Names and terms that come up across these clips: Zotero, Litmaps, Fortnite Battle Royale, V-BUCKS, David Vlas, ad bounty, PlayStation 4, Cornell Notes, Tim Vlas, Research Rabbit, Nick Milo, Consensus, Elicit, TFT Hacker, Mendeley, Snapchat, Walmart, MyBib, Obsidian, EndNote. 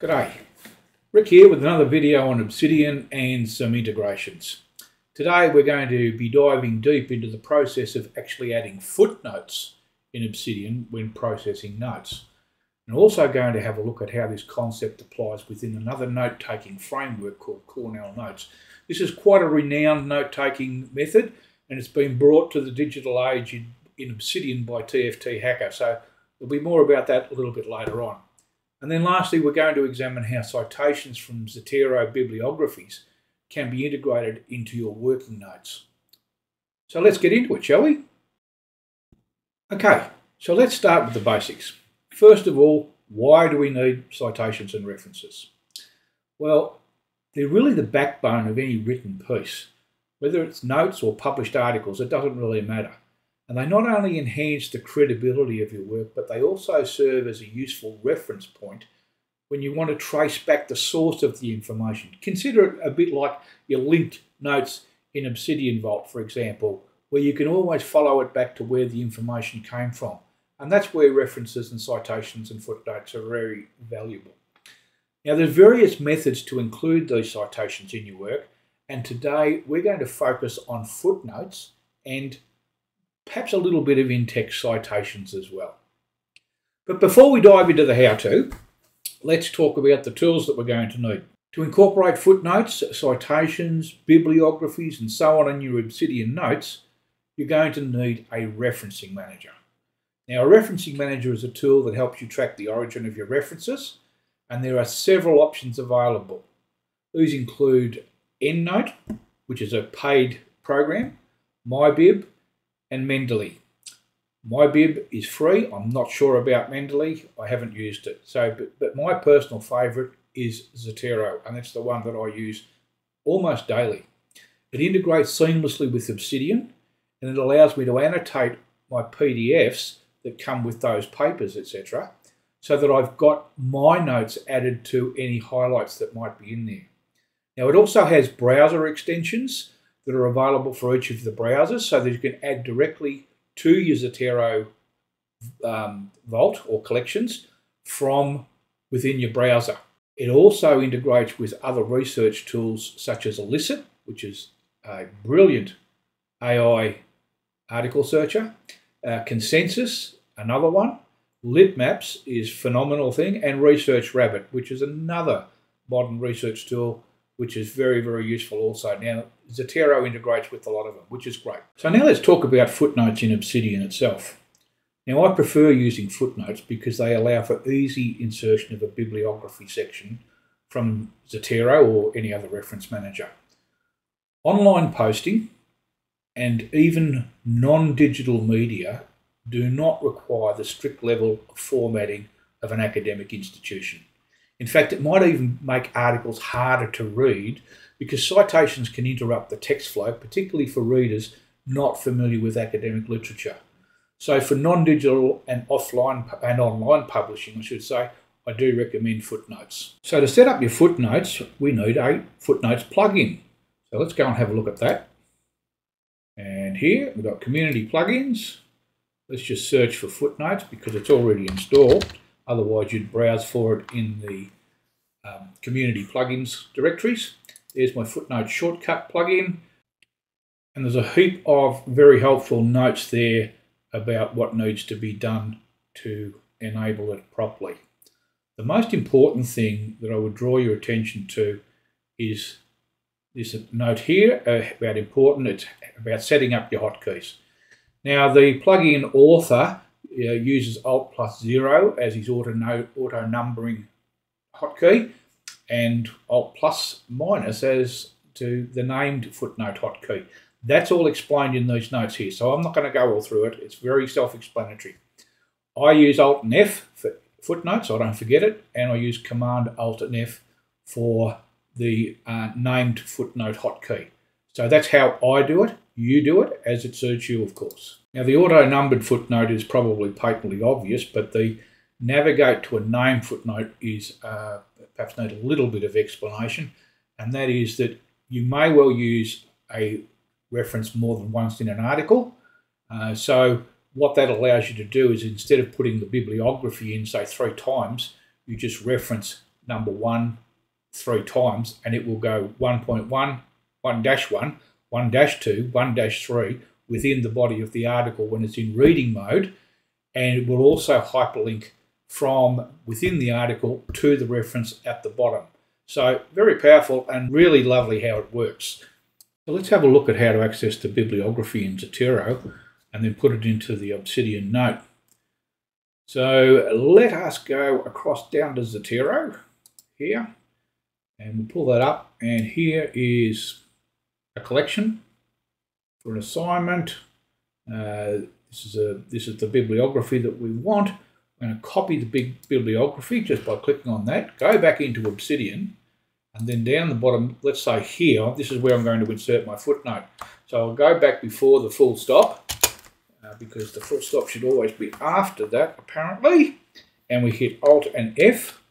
G'day, Rick here with another video on Obsidian and some integrations. Today we're going to be diving deep into the process of actually adding footnotes in Obsidian when processing notes. And also going to have a look at how this concept applies within another note-taking framework called Cornell Notes. This is quite a renowned note-taking method, and it's been brought to the digital age in Obsidian by TFT Hacker. So there'll be more about that a little bit later on. And then lastly, we're going to examine how citations from Zotero bibliographies can be integrated into your working notes. So let's get into it, shall we? Okay, so let's start with the basics. First of all, why do we need citations and references? Well, they're really the backbone of any written piece. Whether it's notes or published articles, it doesn't really matter. And they not only enhance the credibility of your work, but they also serve as a useful reference point when you want to trace back the source of the information. Consider it a bit like your linked notes in Obsidian Vault, for example, where you can always follow it back to where the information came from. And that's where references and citations and footnotes are very valuable. Now, there's various methods to include these citations in your work, and today we're going to focus on footnotes and perhaps a little bit of in-text citations as well. But before we dive into the how-to, let's talk about the tools that we're going to need to incorporate footnotes, citations, bibliographies, and so on in your Obsidian notes. You're going to need a referencing manager. Now, a referencing manager is a tool that helps you track the origin of your references, and there are several options available. These include EndNote, which is a paid program, MyBib, and Mendeley. MyBib is free. I'm not sure about Mendeley. I haven't used it. But my personal favourite is Zotero, and that's the one that I use almost daily. It integrates seamlessly with Obsidian, and it allows me to annotate my PDFs that come with those papers, etc., so that I've got my notes added to any highlights that might be in there. Now, it also has browser extensions that are available for each of the browsers so that you can add directly to your Zotero vault or collections from within your browser. It also integrates with other research tools such as Elicit, which is a brilliant AI article searcher, Consensus, another one, Litmaps is a phenomenal thing, and Research Rabbit, which is another modern research tool, which is very, very useful also. Now, Zotero integrates with a lot of them, which is great. So now let's talk about footnotes in Obsidian itself. Now, I prefer using footnotes because they allow for easy insertion of a bibliography section from Zotero or any other reference manager. Online posting and even non-digital media do not require the strict level of formatting of an academic institution. In fact, it might even make articles harder to read because citations can interrupt the text flow, particularly for readers not familiar with academic literature. So for non-digital and online publishing, I should say, I do recommend footnotes. So to set up your footnotes, we need a footnotes plugin. So let's go and have a look at that. And here we've got community plugins. Let's just search for footnotes because it's already installed. Otherwise, you'd browse for it in the community plugins directories. There's my footnote shortcut plugin. And there's a heap of very helpful notes there about what needs to be done to enable it properly. The most important thing that I would draw your attention to is this note here about important. It's about setting up your hotkeys. Now, the plugin author uses Alt+0 as his auto-numbering hotkey and Alt+- as to the named footnote hotkey. That's all explained in these notes here, so I'm not going to go all through it. It's very self-explanatory. I use Alt and F for footnotes, so I don't forget it, and I use Command Alt and F for the named footnote hotkey. So that's how I do it. You do it as it suits you, of course. Now, the auto-numbered footnote is probably patently obvious, but the navigate to a named footnote is perhaps need a little bit of explanation, and that is that you may well use a reference more than once in an article. So what that allows you to do is, instead of putting the bibliography in, say, 3 times, you just reference number 1 3 times, and it will go 1.1, 1-1, 1-2, 1-3 within the body of the article when it's in reading mode, and it will also hyperlink from within the article to the reference at the bottom. So very powerful and really lovely how it works. So let's have a look at how to access the bibliography in Zotero and then put it into the Obsidian note. So let us go across down to Zotero here, and we'll pull that up, and here is a collection for an assignment. This is the bibliography that we want. I'm going to copy the big bibliography just by clicking on that, go back into Obsidian, and then down the bottom, let's say here, this is where I'm going to insert my footnote. So I'll go back before the full stop, because the full stop should always be after that, apparently. And we hit Alt and F.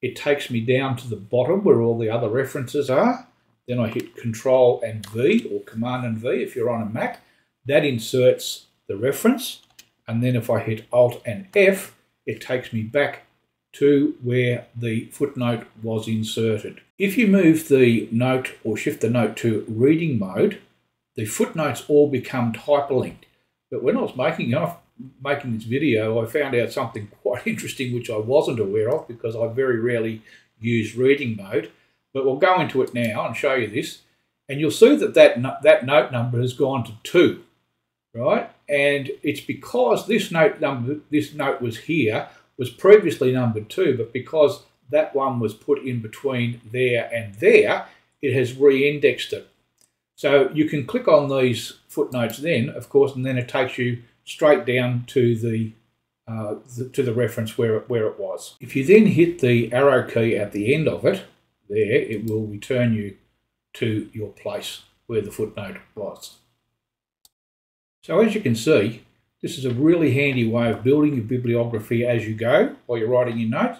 It takes me down to the bottom where all the other references are. Then I hit Control and V, or Command and V if you're on a Mac. That inserts the reference. And then if I hit Alt and F, it takes me back to where the footnote was inserted. If you move the note or shift the note to reading mode, the footnotes all become hyperlinked. But when I was making this video, I found out something quite interesting which I wasn't aware of, because I very rarely use reading mode. But we'll go into it now and show you this. And you'll see that that note number has gone to 2, right? And it's because this note was here, was previously number 2, but because that one was put in between there and there, it has re-indexed it. So you can click on these footnotes then, of course, and then it takes you straight down to the reference where it was. If you then hit the arrow key at the end of it, there, it will return you to your place where the footnote was. So as you can see, this is a really handy way of building your bibliography as you go while you're writing your notes,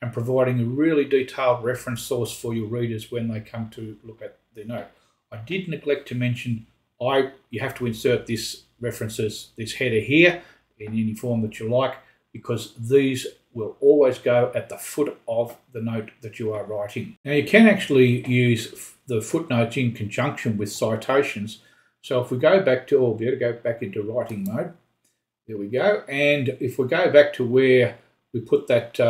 and providing a really detailed reference source for your readers when they come to look at the note. I did neglect to mention you have to insert this header here in any form that you like, because these will always go at the foot of the note that you are writing. Now you can actually use the footnotes in conjunction with citations. So if we go back to, we'll be able to go back into writing mode. There we go. And if we go back to where we put that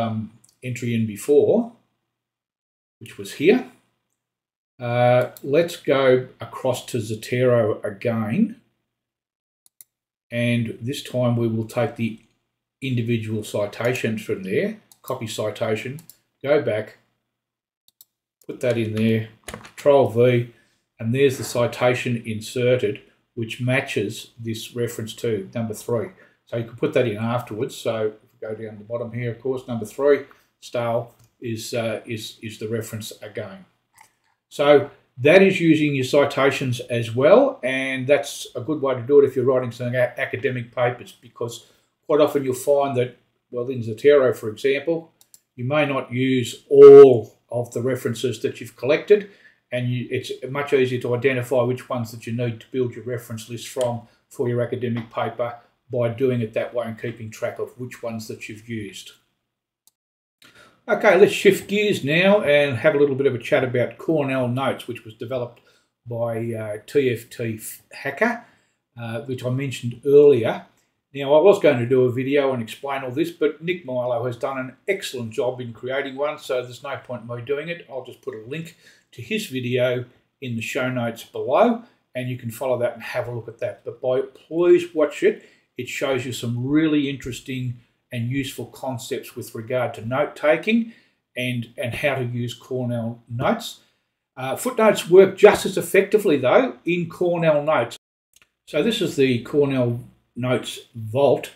entry in before, which was here, let's go across to Zotero again. And this time we will take the individual citations from there, copy citation, go back, put that in there, Control V, and there's the citation inserted, which matches this reference to number 3. So you can put that in afterwards. So if we go down the bottom here, of course, number 3, style, is the reference again. So that is using your citations as well, and that's a good way to do it if you're writing some academic papers, because quite often you'll find that, well, in Zotero, for example, you may not use all of the references that you've collected, and it's much easier to identify which ones that you need to build your reference list from for your academic paper by doing it that way and keeping track of which ones that you've used. Okay, let's shift gears now and have a little bit of a chat about Cornell Notes, which was developed by TFT Hacker, which I mentioned earlier. Now, I was going to do a video and explain all this, but Nick Milo has done an excellent job in creating one, so there's no point in me doing it. I'll just put a link to his video in the show notes below, and you can follow that and have a look at that. But please watch it. It shows you some really interesting and useful concepts with regard to note-taking and how to use Cornell Notes. Footnotes work just as effectively, though, in Cornell Notes. So this is the Cornell Notes vault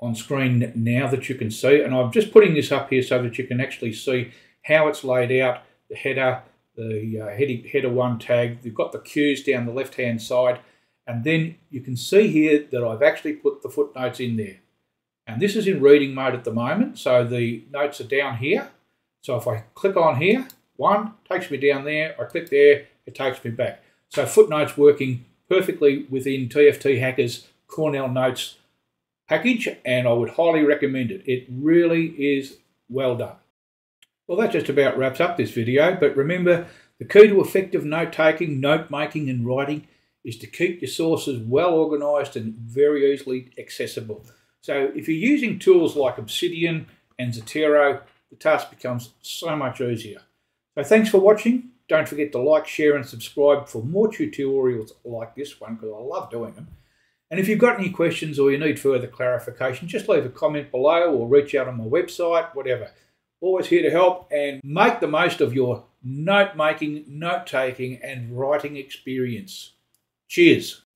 on screen now that you can see, and I'm just putting this up here so that you can actually see how it's laid out, the header, the header 1 tag. You've got the cues down the left hand side, and then you can see here that I've actually put the footnotes in there, and this is in reading mode at the moment, so the notes are down here. So if I click on here, one takes me down there, I click there, it takes me back. So footnotes working perfectly within TFT Hacker's Cornell Notes package, and I would highly recommend it. It really is well done. Well, that just about wraps up this video, but remember, the key to effective note-taking, note-making and writing is to keep your sources well organized and very easily accessible. So if you're using tools like Obsidian and Zotero, the task becomes so much easier. So thanks for watching. Don't forget to like, share and subscribe for more tutorials like this one, because I love doing them. And if you've got any questions or you need further clarification, just leave a comment below or reach out on my website, whatever. Always here to help, and make the most of your note-making, note-taking and writing experience. Cheers.